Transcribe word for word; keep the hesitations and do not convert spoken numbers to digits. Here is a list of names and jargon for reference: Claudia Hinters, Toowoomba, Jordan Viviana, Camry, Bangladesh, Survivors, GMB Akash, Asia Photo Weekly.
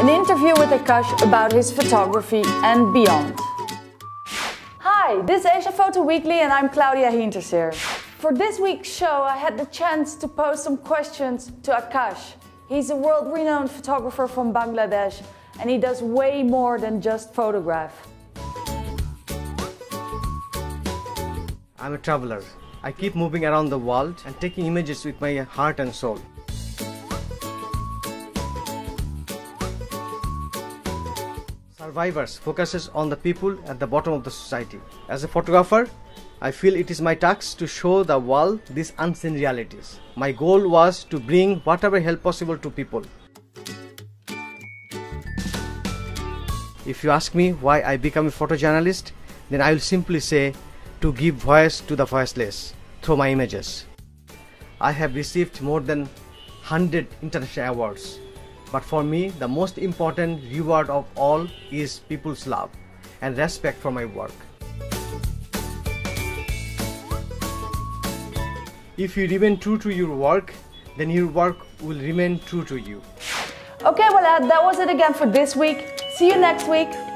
An interview with Akash about his photography and beyond. Hi, this is Asia Photo Weekly and I'm Claudia Hinters here. For this week's show I had the chance to pose some questions to Akash. He's a world-renowned photographer from Bangladesh and he does way more than just photograph. I'm a traveler. I keep moving around the world and taking images with my heart and soul. Survivors focuses on the people at the bottom of the society. As a photographer, I feel it is my task to show the world these unseen realities. My goal was to bring whatever help possible to people. If you ask me why I became a photojournalist, then I will simply say to give voice to the voiceless through my images. I have received more than one hundred international awards. But for me, the most important reward of all is people's love and respect for my work. If you remain true to your work, then your work will remain true to you. Okay, well, that was it again for this week. See you next week.